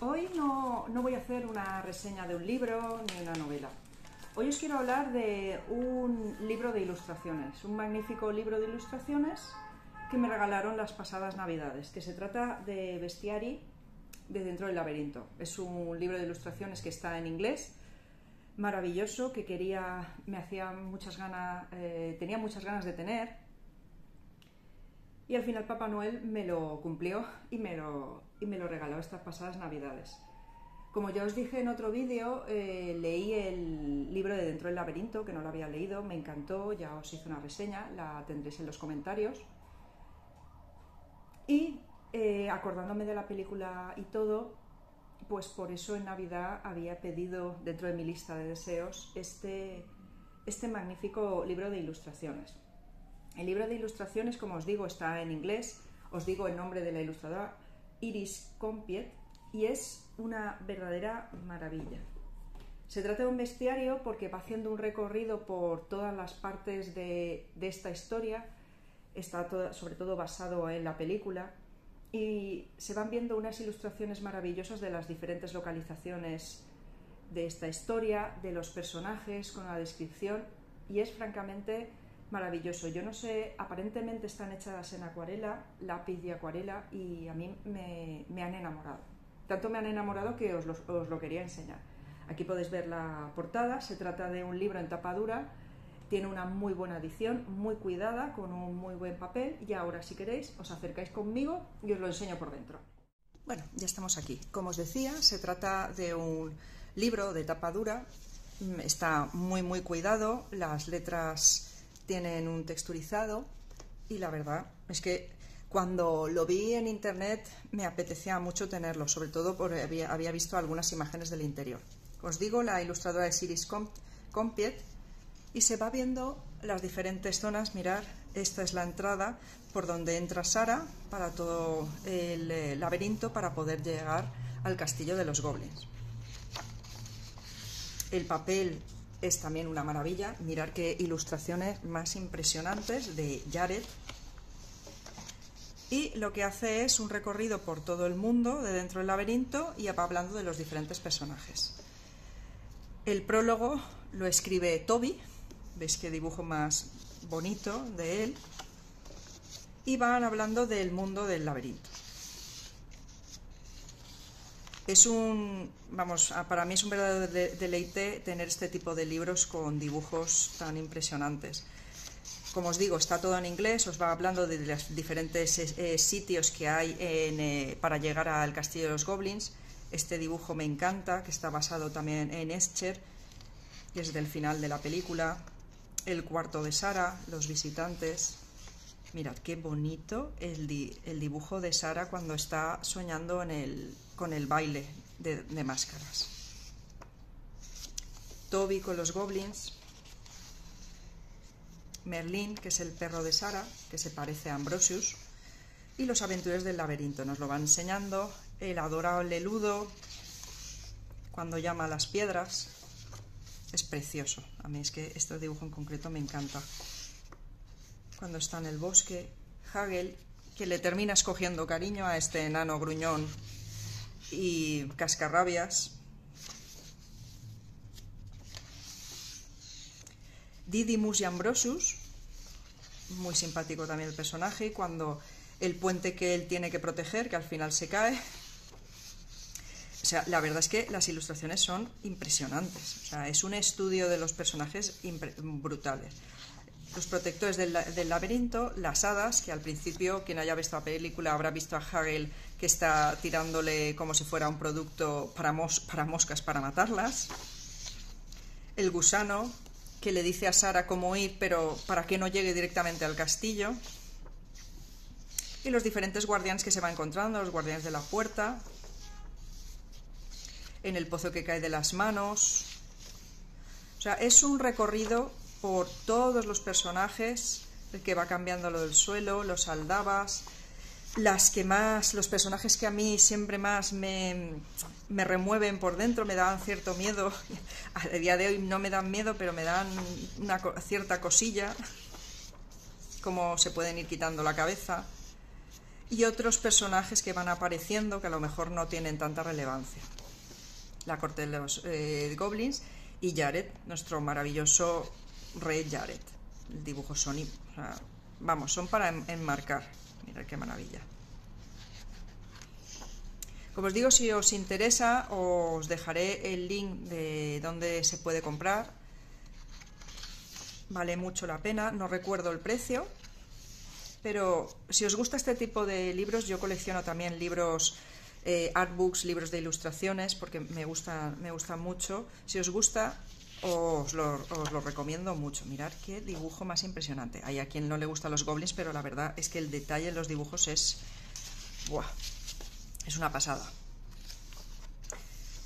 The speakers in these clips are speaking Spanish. Hoy no voy a hacer una reseña de un libro ni una novela. Hoy os quiero hablar de un libro de ilustraciones, un magnífico libro de ilustraciones que me regalaron las pasadas navidades, que se trata de Bestiary de Dentro del Laberinto. Es un libro de ilustraciones que está en inglés, maravilloso, que tenía muchas ganas de tener, y al final Papá Noel me lo cumplió y me lo regaló estas pasadas navidades. Como ya os dije en otro vídeo, leí el libro de Dentro del Laberinto, que no lo había leído, me encantó, ya os hice una reseña, la tendréis en los comentarios. Y acordándome de la película y todo, pues por eso en Navidad había pedido, dentro de mi lista de deseos, este magnífico libro de ilustraciones. El libro de ilustraciones, como os digo, está en inglés. Os digo el nombre de la ilustradora, Iris Compiet, y es una verdadera maravilla. Se trata de un bestiario porque va haciendo un recorrido por todas las partes de esta historia. Está sobre todo basado en la película, y se van viendo unas ilustraciones maravillosas de las diferentes localizaciones de esta historia, de los personajes, con la descripción, y es francamente maravilloso. Yo no sé, aparentemente están hechas en acuarela, lápiz y acuarela, y a mí me han enamorado. Tanto me han enamorado que os lo quería enseñar. Aquí podéis ver la portada, se trata de un libro en tapa dura, tiene una muy buena edición, muy cuidada, con un muy buen papel, y ahora si queréis os acercáis conmigo y os lo enseño por dentro. Bueno, ya estamos aquí. Como os decía, se trata de un libro de tapa dura, está muy muy cuidado, las letras tienen un texturizado, y la verdad es que cuando lo vi en internet me apetecía mucho tenerlo, sobre todo porque había visto algunas imágenes del interior. Os digo, la ilustradora es Iris Compiet, y se va viendo las diferentes zonas. Mirad, esta es la entrada por donde entra Sara para todo el laberinto para poder llegar al castillo de los goblins. El papel es también una maravilla. Mirad qué ilustraciones más impresionantes de Jareth. Y lo que hace es un recorrido por todo el mundo de dentro del laberinto y va hablando de los diferentes personajes. El prólogo lo escribe Toby, veis qué dibujo más bonito de él, y van hablando del mundo del laberinto. Para mí es un verdadero deleite tener este tipo de libros con dibujos tan impresionantes. Como os digo, está todo en inglés, os va hablando de los diferentes sitios que hay para llegar al castillo de los goblins. Este dibujo me encanta, que está basado también en Escher, y es del final de la película. El cuarto de Sara, los visitantes. Mirad qué bonito el dibujo de Sara cuando está soñando con el baile de máscaras. Toby con los goblins. Merlín, que es el perro de Sara, que se parece a Ambrosius. Y los aventureros del laberinto, nos lo va enseñando. El adorable Leludo, cuando llama a las piedras. Es precioso, a mí es que este dibujo en concreto me encanta. Cuando está en el bosque, Hagel, que le terminas cogiendo cariño a este enano gruñón y cascarrabias. Didymus y Ambrosius, muy simpático también el personaje, cuando el puente que él tiene que proteger, que al final se cae. O sea, la verdad es que las ilustraciones son impresionantes, o sea, es un estudio de los personajes brutales. Los protectores del laberinto, las hadas, que al principio, quien haya visto la película habrá visto a Hagel que está tirándole como si fuera un producto para moscas para matarlas. El gusano, que le dice a Sara cómo ir, pero para que no llegue directamente al castillo. Y los diferentes guardianes que se va encontrando, los guardianes de la puerta. En el pozo que cae de las manos. O sea, es un recorrido por todos los personajes, el que va cambiando lo del suelo, los aldabas, los personajes que a mí siempre más me remueven por dentro, me dan cierto miedo. A día de hoy no me dan miedo, pero me dan una cierta cosilla, como se pueden ir quitando la cabeza. y otros personajes que van apareciendo que a lo mejor no tienen tanta relevancia. La corte de los goblins y Jareth, nuestro maravilloso rey Jareth. El dibujo son, o sea, vamos, son para enmarcar. Mirad qué maravilla. Como os digo, si os interesa, os dejaré el link de donde se puede comprar. Vale mucho la pena, no recuerdo el precio. Pero si os gusta este tipo de libros, yo colecciono también libros, artbooks, libros de ilustraciones, porque me gusta mucho. Si os gusta, os lo recomiendo mucho. Mirad qué dibujo más impresionante. Hay a quien no le gustan los goblins, pero la verdad es que el detalle en los dibujos es... ¡buah! Es una pasada.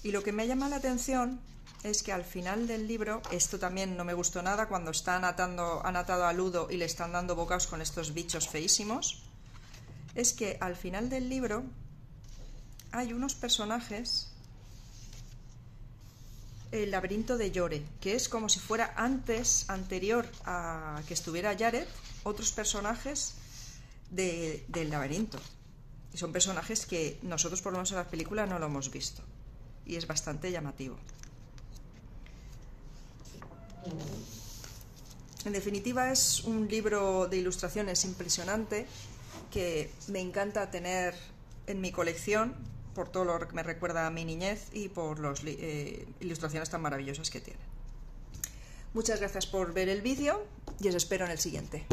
Y lo que me llama la atención es que al final del libro, esto también no me gustó nada, cuando están han atado a Ludo y le están dando bocaos con estos bichos feísimos, es que al final del libro hay unos personajes, el laberinto de Llore, que es como si fuera anterior a que estuviera Jareth, otros personajes del laberinto. Y son personajes que nosotros, por lo menos en las películas, no lo hemos visto. Y es bastante llamativo. En definitiva, es un libro de ilustraciones impresionante que me encanta tener en mi colección por todo lo que me recuerda a mi niñez y por las ilustraciones tan maravillosas que tiene. Muchas gracias por ver el vídeo y os espero en el siguiente.